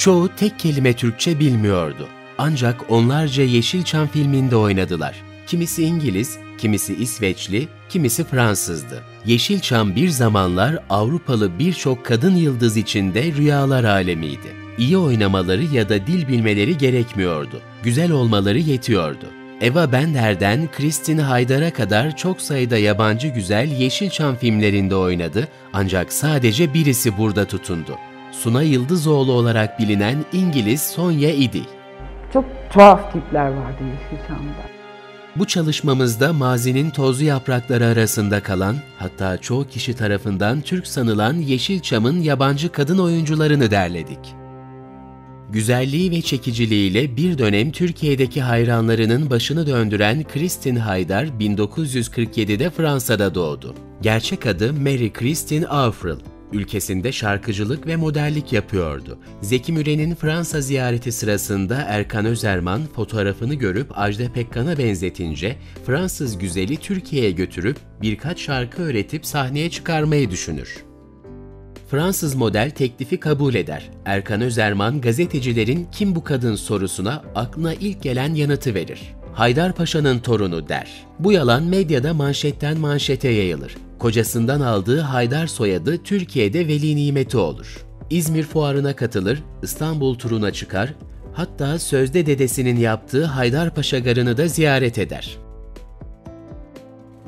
Çoğu tek kelime Türkçe bilmiyordu. Ancak onlarca Yeşilçam filminde oynadılar. Kimisi İngiliz, kimisi İsveçli, kimisi Fransızdı. Yeşilçam bir zamanlar Avrupalı birçok kadın yıldız için de rüyalar alemiydi. İyi oynamaları ya da dil bilmeleri gerekmiyordu. Güzel olmaları yetiyordu. Eva Bender'den Christina Haydar'a kadar çok sayıda yabancı güzel Yeşilçam filmlerinde oynadı, ancak sadece birisi burada tutundu. Suna Yıldızoğlu olarak bilinen İngiliz Sonya idi. Çok tuhaf tipler vardı Yeşilçam'da. Bu çalışmamızda mazinin tozlu yaprakları arasında kalan, hatta çoğu kişi tarafından Türk sanılan Yeşilçam'ın yabancı kadın oyuncularını derledik. Güzelliği ve çekiciliğiyle bir dönem Türkiye'deki hayranlarının başını döndüren Christina Haydar 1947'de Fransa'da doğdu. Gerçek adı Mary Christine Avril. Ülkesinde şarkıcılık ve modellik yapıyordu. Zeki Müren'in Fransa ziyareti sırasında Erkan Özerman fotoğrafını görüp Ajda Pekkan'a benzetince Fransız güzeli Türkiye'ye götürüp birkaç şarkı öğretip sahneye çıkarmayı düşünür. Fransız model teklifi kabul eder. Erkan Özerman gazetecilerin "Kim bu kadın?" sorusuna aklına ilk gelen yanıtı verir. "Haydar Paşa'nın torunu" der. Bu yalan medyada manşetten manşete yayılır. Kocasından aldığı Haydar soyadı Türkiye'de veli nimeti olur. İzmir fuarına katılır, İstanbul turuna çıkar, hatta sözde dedesinin yaptığı Haydar Paşa Garı'nı da ziyaret eder.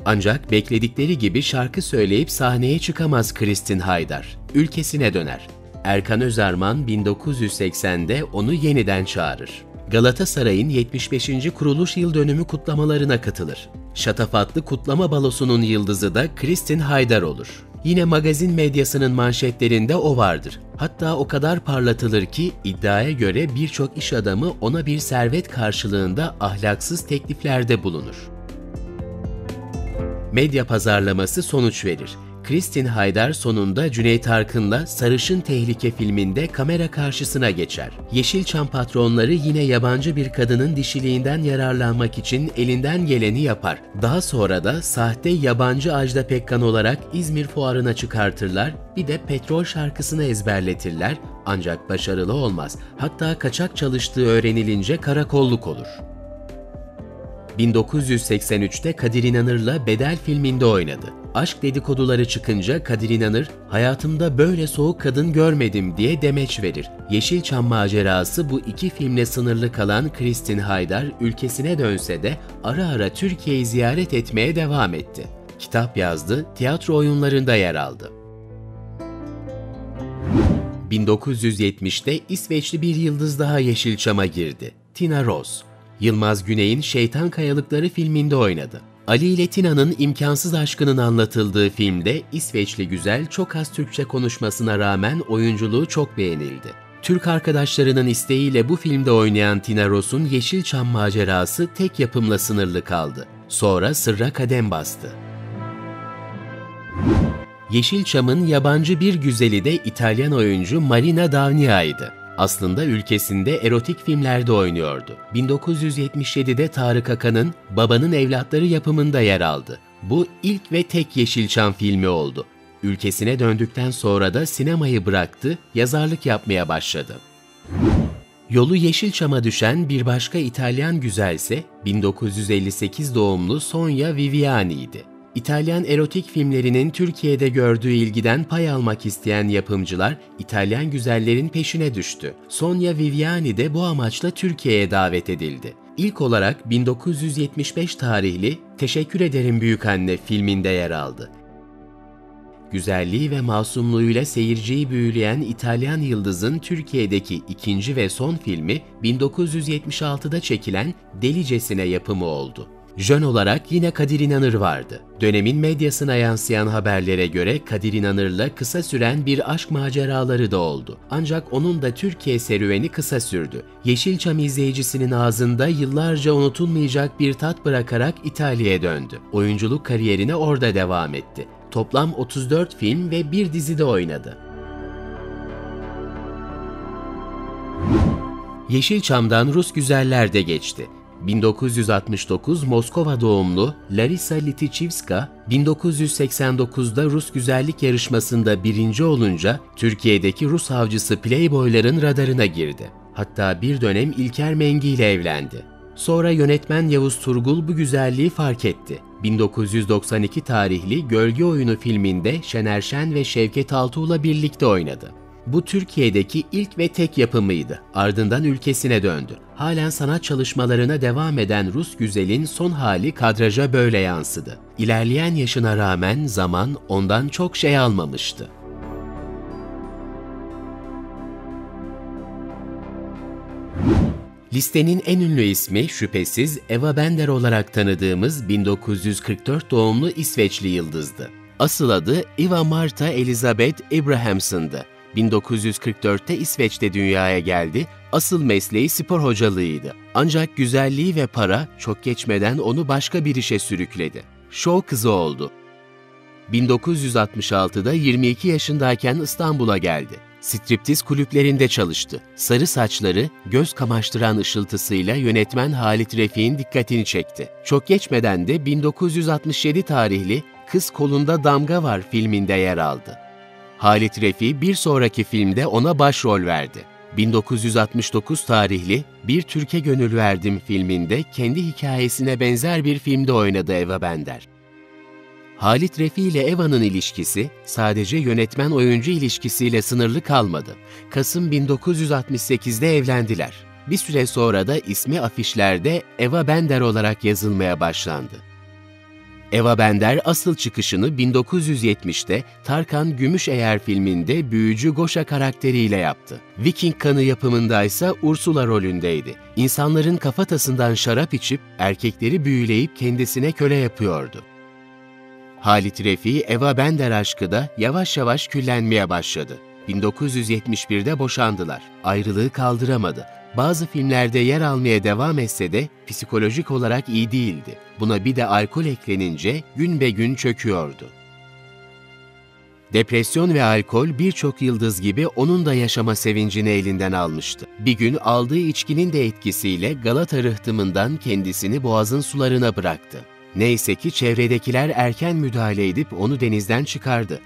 Ancak bekledikleri gibi şarkı söyleyip sahneye çıkamaz Christina Haydar. Ülkesine döner. Erkan Özerman 1980'de onu yeniden çağırır. Galatasaray'ın 75. kuruluş yıl dönümü kutlamalarına katılır. Şatafatlı kutlama balosunun yıldızı da Christina Haydar olur. Yine magazin medyasının manşetlerinde o vardır. Hatta o kadar parlatılır ki iddiaya göre birçok iş adamı ona bir servet karşılığında ahlaksız tekliflerde bulunur. Medya pazarlaması sonuç verir. Christina Haydar sonunda Cüneyt Arkın'la Sarışın Tehlike filminde kamera karşısına geçer. Yeşilçam patronları yine yabancı bir kadının dişiliğinden yararlanmak için elinden geleni yapar. Daha sonra da sahte yabancı Ajda Pekkan olarak İzmir fuarına çıkartırlar, bir de Petrol şarkısını ezberletirler, ancak başarılı olmaz. Hatta kaçak çalıştığı öğrenilince karakolluk olur. 1983'te Kadir İnanır'la Bedel filminde oynadı. Aşk dedikoduları çıkınca Kadir İnanır, "Hayatımda böyle soğuk kadın görmedim" diye demeç verir. Yeşilçam macerası bu iki filmle sınırlı kalan Christina Haydar ülkesine dönse de ara ara Türkiye'yi ziyaret etmeye devam etti. Kitap yazdı, tiyatro oyunlarında yer aldı. 1970'te İsveçli bir yıldız daha Yeşilçam'a girdi. Tina Rose. Yılmaz Güney'in Şeytan Kayalıkları filminde oynadı. Ali ile Tina'nın imkansız aşkının anlatıldığı filmde İsveçli güzel çok az Türkçe konuşmasına rağmen oyunculuğu çok beğenildi. Türk arkadaşlarının isteğiyle bu filmde oynayan Tina Rose'un Yeşilçam macerası tek yapımla sınırlı kaldı. Sonra sırra kadem bastı. Yeşilçam'ın yabancı bir güzeli de İtalyan oyuncu Marina Davnia'ydı. Aslında ülkesinde erotik filmlerde oynuyordu. 1977'de Tarık Akan'ın Babanın Evlatları yapımında yer aldı. Bu ilk ve tek Yeşilçam filmi oldu. Ülkesine döndükten sonra da sinemayı bıraktı, yazarlık yapmaya başladı. Yolu Yeşilçam'a düşen bir başka İtalyan güzelse 1958 doğumlu Sonia Viviani'ydi. İtalyan erotik filmlerinin Türkiye'de gördüğü ilgiden pay almak isteyen yapımcılar İtalyan güzellerin peşine düştü. Sonia Viviani de bu amaçla Türkiye'ye davet edildi. İlk olarak 1975 tarihli "Teşekkür Ederim Büyükanne" filminde yer aldı. Güzelliği ve masumluğuyla seyirciyi büyüleyen İtalyan yıldızın Türkiye'deki ikinci ve son filmi 1976'da çekilen Delicesine yapımı oldu. Jön olarak yine Kadir İnanır vardı. Dönemin medyasına yansıyan haberlere göre Kadir İnanır'la kısa süren bir aşk maceraları da oldu. Ancak onun da Türkiye serüveni kısa sürdü. Yeşilçam izleyicisinin ağzında yıllarca unutulmayacak bir tat bırakarak İtalya'ya döndü. Oyunculuk kariyerine orada devam etti. Toplam 34 film ve bir dizide oynadı. Yeşilçam'dan Rus güzeller de geçti. 1969 Moskova doğumlu Larisa Litichevskaya, 1989'da Rus Güzellik Yarışması'nda birinci olunca Türkiye'deki Rus avcısı Playboy'ların radarına girdi. Hatta bir dönem İlker Mengi ile evlendi. Sonra yönetmen Yavuz Turgul bu güzelliği fark etti. 1992 tarihli Gölge Oyunu filminde Şener Şen ve Şevket Altuğ'la birlikte oynadı. Bu Türkiye'deki ilk ve tek yapımıydı. Ardından ülkesine döndü. Halen sanat çalışmalarına devam eden Rus güzelin son hali kadraja böyle yansıdı. İlerleyen yaşına rağmen zaman ondan çok şey almamıştı. Listenin en ünlü ismi şüphesiz Eva Bender olarak tanıdığımız 1944 doğumlu İsveçli yıldızdı. Asıl adı Eva Martha Elizabeth Abrahamson'dı. 1944'te İsveç'te dünyaya geldi, asıl mesleği spor hocalığıydı. Ancak güzelliği ve para çok geçmeden onu başka bir işe sürükledi. Şov kızı oldu. 1966'da 22 yaşındayken İstanbul'a geldi. Striptiz kulüplerinde çalıştı. Sarı saçları, göz kamaştıran ışıltısıyla yönetmen Halit Refiğ'in dikkatini çekti. Çok geçmeden de 1967 tarihli Kız Kolunda Damga Var filminde yer aldı. Halit Refiğ bir sonraki filmde ona başrol verdi. 1969 tarihli Bir Türk'e Gönül Verdim filminde kendi hikayesine benzer bir filmde oynadı Eva Bender. Halit Refiğ ile Eva'nın ilişkisi sadece yönetmen-oyuncu ilişkisiyle sınırlı kalmadı. Kasım 1968'de evlendiler. Bir süre sonra da ismi afişlerde Eva Bender olarak yazılmaya başlandı. Eva Bender asıl çıkışını 1970'te Tarkan Gümüşeğer filminde büyücü Goşa karakteriyle yaptı. Viking Kanı yapımındaysa Ursula rolündeydi. İnsanların kafatasından şarap içip erkekleri büyüleyip kendisine köle yapıyordu. Halit Refiğ, Eva Bender aşkı da yavaş yavaş küllenmeye başladı. 1971'de boşandılar. Ayrılığı kaldıramadı. Bazı filmlerde yer almaya devam etse de psikolojik olarak iyi değildi. Buna bir de alkol eklenince gün be gün çöküyordu. Depresyon ve alkol birçok yıldız gibi onun da yaşama sevincini elinden almıştı. Bir gün aldığı içkinin de etkisiyle Galata rıhtımından kendisini boğazın sularına bıraktı. Neyse ki çevredekiler erken müdahale edip onu denizden çıkardı.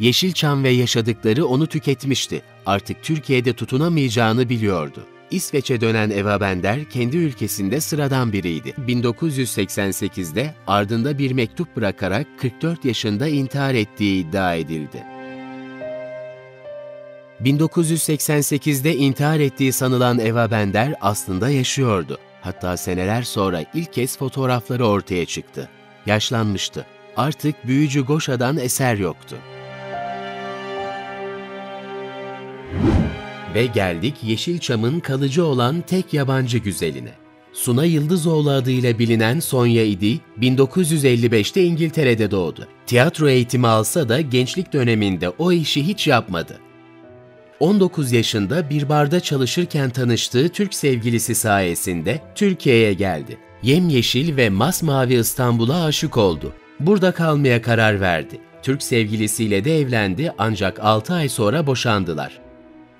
Yeşilçam ve yaşadıkları onu tüketmişti. Artık Türkiye'de tutunamayacağını biliyordu. İsveç'e dönen Eva Bender kendi ülkesinde sıradan biriydi. 1988'de ardında bir mektup bırakarak 44 yaşında intihar ettiği iddia edildi. 1988'de intihar ettiği sanılan Eva Bender aslında yaşıyordu. Hatta seneler sonra ilk kez fotoğrafları ortaya çıktı. Yaşlanmıştı. Artık büyücü Goşa'dan eser yoktu. Ve geldik Yeşilçam'ın kalıcı olan tek yabancı güzeline. Suna Yıldızoğlu adıyla bilinen Sonya idi, 1955'te İngiltere'de doğdu. Tiyatro eğitimi alsa da gençlik döneminde o işi hiç yapmadı. 19 yaşında bir barda çalışırken tanıştığı Türk sevgilisi sayesinde Türkiye'ye geldi. Yemyeşil ve masmavi İstanbul'a aşık oldu. Burada kalmaya karar verdi. Türk sevgilisiyle de evlendi ancak 6 ay sonra boşandılar.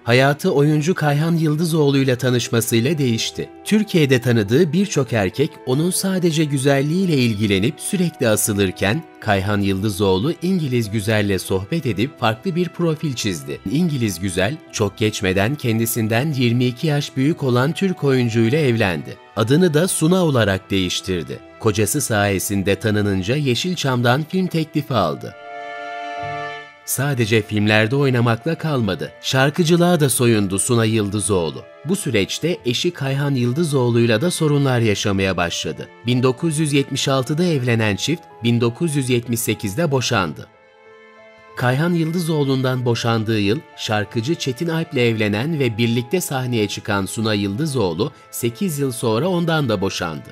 Hayatı oyuncu Kayhan Yıldızoğlu ile tanışmasıyla değişti. Türkiye'de tanıdığı birçok erkek onun sadece güzelliğiyle ilgilenip sürekli asılırken Kayhan Yıldızoğlu İngiliz Güzel'le sohbet edip farklı bir profil çizdi. İngiliz Güzel çok geçmeden kendisinden 22 yaş büyük olan Türk oyuncuyla evlendi. Adını da Suna olarak değiştirdi. Kocası sayesinde tanınınca Yeşilçam'dan film teklifi aldı. Sadece filmlerde oynamakla kalmadı. Şarkıcılığa da soyundu Suna Yıldızoğlu. Bu süreçte eşi Kayhan Yıldızoğlu'yla da sorunlar yaşamaya başladı. 1976'da evlenen çift 1978'de boşandı. Kayhan Yıldızoğlu'ndan boşandığı yıl şarkıcı Çetin Alp'le evlenen ve birlikte sahneye çıkan Suna Yıldızoğlu 8 yıl sonra ondan da boşandı.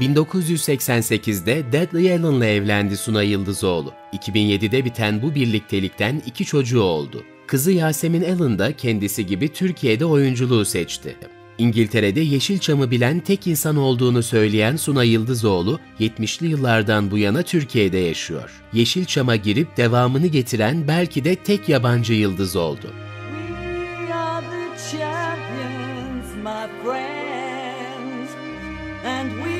1988'de Dudley Allen'la evlendi Suna Yıldızoğlu. 2007'de biten bu birliktelikten 2 çocuğu oldu. Kızı Yasemin Allen da kendisi gibi Türkiye'de oyunculuğu seçti. İngiltere'de Yeşilçam'ı bilen tek insan olduğunu söyleyen Suna Yıldızoğlu, 70'li yıllardan bu yana Türkiye'de yaşıyor. Yeşilçam'a girip devamını getiren belki de tek yabancı yıldız oldu. friends, and we